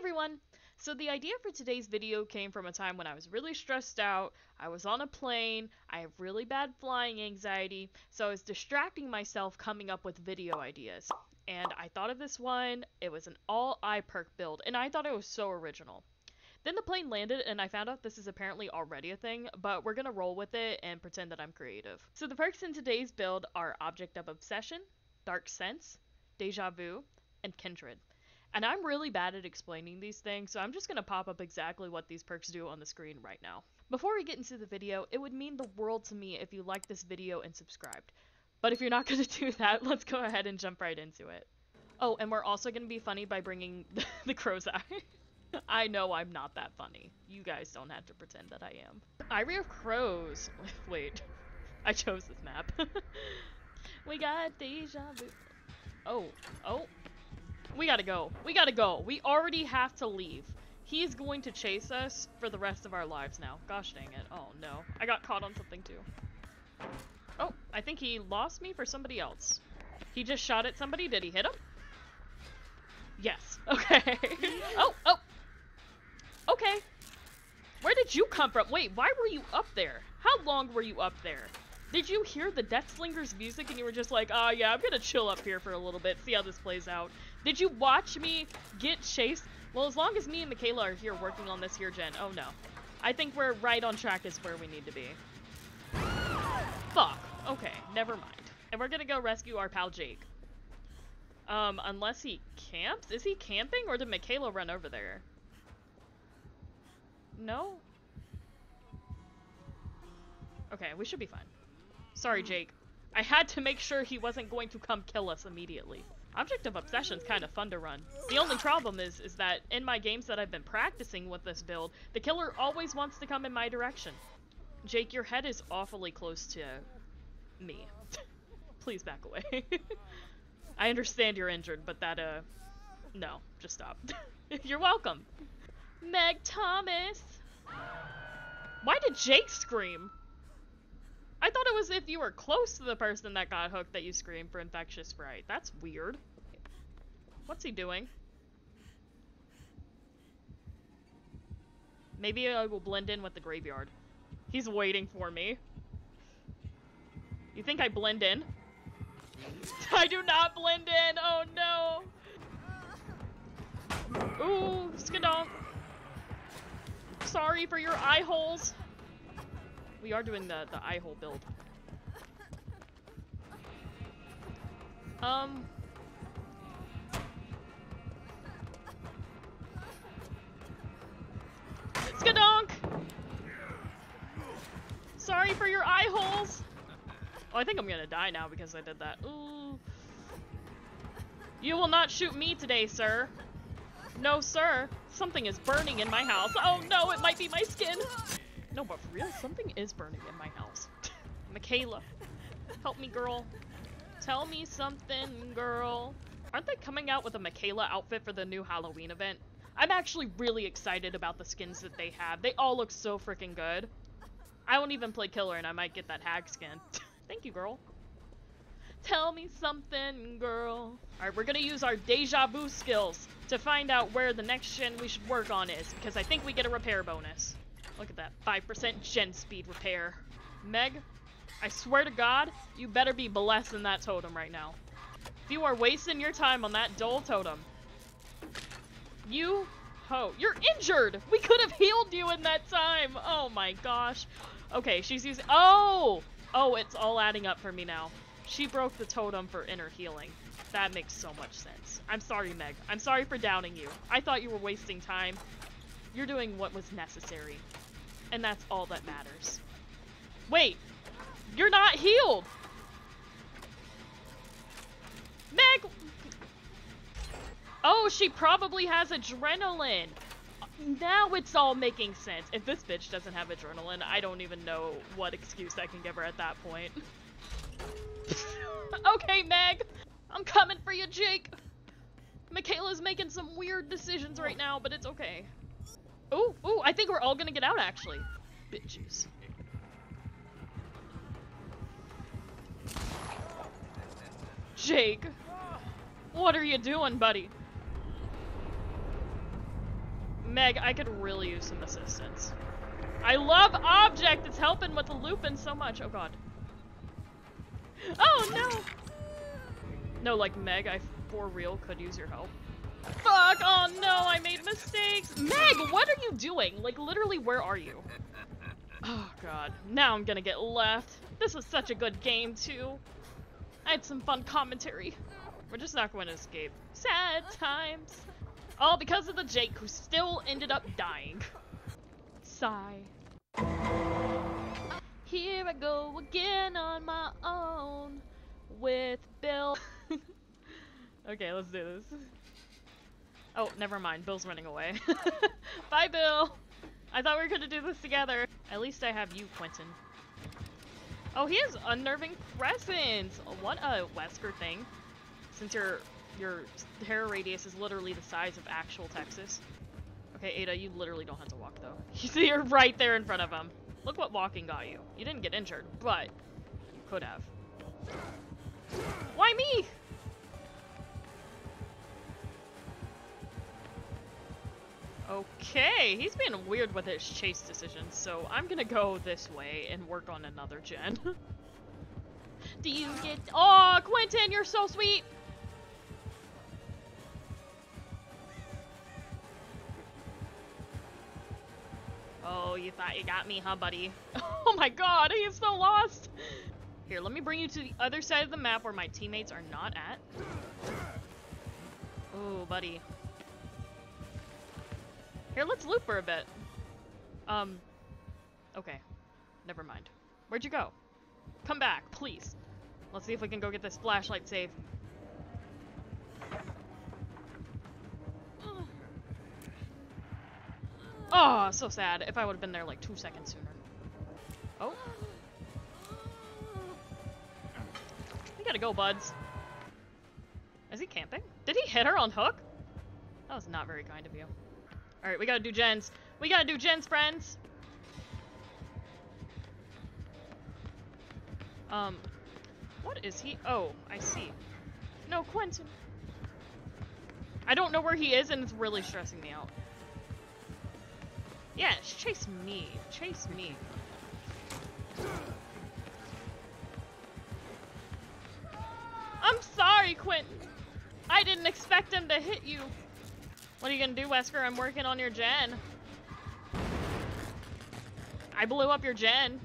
everyone! So the idea for today's video came from a time when I was really stressed out, I was on a plane, I have really bad flying anxiety, so I was distracting myself coming up with video ideas. And I thought of this one, it was an all-eye perk build, and I thought it was so original. Then the plane landed, and I found out this is apparently already a thing, but we're gonna roll with it and pretend that I'm creative. So the perks in today's build are Object of Obsession, Dark Sense, Deja Vu, and Kindred. And I'm really bad at explaining these things, so I'm just going to pop up exactly what these perks do on the screen right now. Before we get into the video, it would mean the world to me if you liked this video and subscribed. But if you're not going to do that, let's go ahead and jump right into it. Oh, and we're also going to be funny by bringing the crow's eye. I know I'm not that funny. You guys don't have to pretend that I am. Eyrie of Crows. Wait, I chose this map. We got Deja Vu. Oh, oh. We gotta go. We gotta go. We already have to leave. He's going to chase us for the rest of our lives now. Gosh dang it. Oh no. I got caught on something too. Oh, I think he lost me for somebody else. He just shot at somebody. Did he hit him? Yes. Okay. Oh, oh. Okay. Where did you come from? Wait, why were you up there? How long were you up there? Did you hear the Deathslinger's music and you were just like, oh yeah, I'm gonna chill up here for a little bit, see how this plays out? Did you watch me get chased? Well, as long as me and Mikaela are here working on this here gen, oh no. I think we're right on track is where we need to be. Fuck. Okay, never mind. And we're gonna go rescue our pal Jake. Unless he camps? Is he camping or did Mikaela run over there? No? Okay, we should be fine. Sorry, Jake. I had to make sure he wasn't going to come kill us immediately. Object of Obsession's kind of fun to run. The only problem is that in my games that I've been practicing with this build, the killer always wants to come in my direction. Jake, your head is awfully close to me. Please back away. I understand you're injured, but that, no, just stop. You're welcome. Meg Thomas! Why did Jake scream? I thought it was if you were close to the person that got hooked that you screamed for infectious spray. That's weird. What's he doing? Maybe I will blend in with the graveyard. He's waiting for me. You think I blend in? I do not blend in. Oh no. Ooh, skadonk. Sorry for your eye holes. We are doing the eye hole build. Skadonk! Sorry for your eye holes! Oh, I think I'm gonna die now because I did that. Ooh. You will not shoot me today, sir. No, sir. Something is burning in my house. Oh no, it might be my skin! No, but for real, something is burning in my house. Mikaela, help me, girl. Tell me something, girl. Aren't they coming out with a Mikaela outfit for the new Halloween event? I'm actually really excited about the skins that they have. They all look so freaking good. I won't even play killer and I might get that hag skin. Thank you, girl. Tell me something, girl. All right, we're gonna use our Deja Vu skills to find out where the next gen we should work on is, because I think we get a repair bonus. Look at that, 5% gen speed repair. Meg, I swear to God, you better be blessing that totem right now. If you are wasting your time on that dull totem. You, ho, you're injured! We could have healed you in that time! Oh my gosh. Okay, she's using, oh! Oh, it's all adding up for me now. She broke the totem for inner healing. That makes so much sense. I'm sorry, Meg. I'm sorry for doubting you. I thought you were wasting time. You're doing what was necessary. And that's all that matters. Wait! You're not healed! Meg! Oh, she probably has adrenaline! Now it's all making sense. If this bitch doesn't have adrenaline, I don't even know what excuse I can give her at that point. Okay, Meg! I'm coming for you, Jake! Mikaela's making some weird decisions right now, but it's okay. Ooh, ooh, I think we're all gonna get out, actually. Bitches. Jake. What are you doing, buddy? Meg, I could really use some assistance. I love Object! It's helping with the looping so much. Oh god. Oh no! No, like, Meg, I for real could use your help. Fuck! Oh no, I made mistakes! Meg, what are you doing? Like, literally, where are you? Oh god. Now I'm gonna get left. This is such a good game, too. I had some fun commentary. We're just not going to escape. Sad times. All because of the Jake who still ended up dying. Sigh. Here I go again on my own with Bill. Okay, let's do this. Oh, never mind. Bill's running away. Bye, Bill. I thought we were going to do this together. At least I have you, Quentin. Oh, he has unnerving crescents. What a Wesker thing. Since your hair radius is literally the size of actual Texas. Okay, Ada, you literally don't have to walk, though. You're right there in front of him. Look what walking got you. You didn't get injured, but you could have. Why me? Okay, he's being weird with his chase decisions, so I'm gonna go this way and work on another gen. Do you get- Oh, Quentin, you're so sweet! Oh, you thought you got me, huh, buddy? Oh my god, he is so lost! Here, let me bring you to the other side of the map where my teammates are not at. Oh, buddy. Here, let's loop for a bit. Okay. Never mind. Where'd you go? Come back, please. Let's see if we can go get this flashlight safe. Oh, so sad. If I would've been there like 2 seconds sooner. Oh. We gotta go, buds. Is he camping? Did he hit her on hook? That was not very kind of you. Alright, we gotta do gens. We gotta do gens, friends! What is he? Oh, I see. No, Quentin. I don't know where he is and it's really stressing me out. Yeah, chase me. Chase me. I'm sorry, Quentin. I didn't expect him to hit you. What are you gonna do, Wesker? I'm working on your gen. I blew up your gen.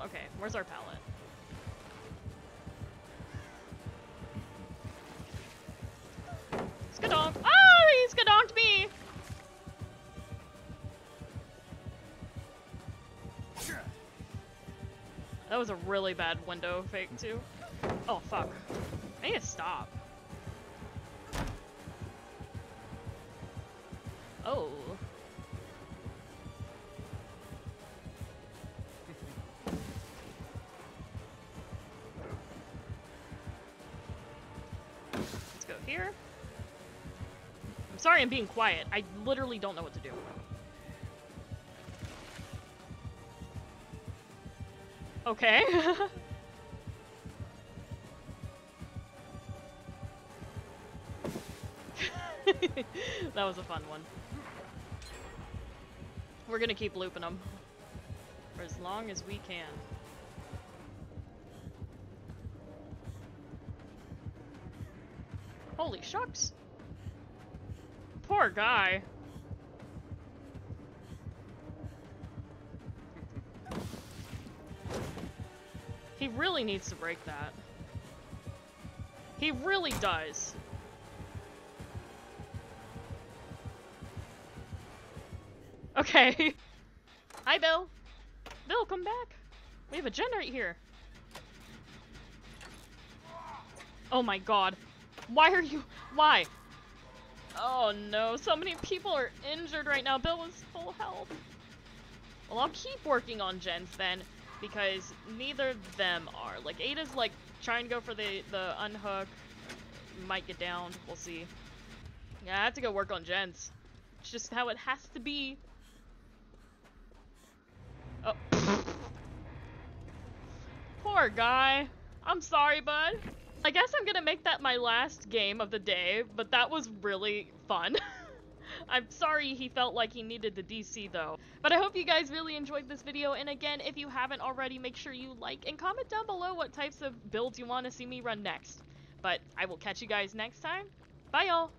Okay, where's our pallet? Skadonk. Oh, he skadonked me! That was a really bad window fake, too. Oh, fuck. I need to stop. Oh. Let's go here. I'm sorry I'm being quiet. I literally don't know what to do. Okay. That was a fun one. We're gonna keep looping them for as long as we can. Holy shucks. Poor guy. He really needs to break that. He really does. Okay. Hi, Bill. Bill, come back. We have a gen right here. Oh my god. Why are you- Why? Oh no, so many people are injured right now. Bill is full health. Well, I'll keep working on gens then. Because neither of them are. Like, Ada's, like, trying to go for the unhook. Might get down. We'll see. Yeah, I have to go work on gens. It's just how it has to be. Poor guy. I'm sorry, bud. I guess I'm gonna make that my last game of the day, but that was really fun. I'm sorry he felt like he needed the DC though. But I hope you guys really enjoyed this video, and again, if you haven't already, make sure you like and comment down below what types of builds you want to see me run next. But I will catch you guys next time. Bye y'all!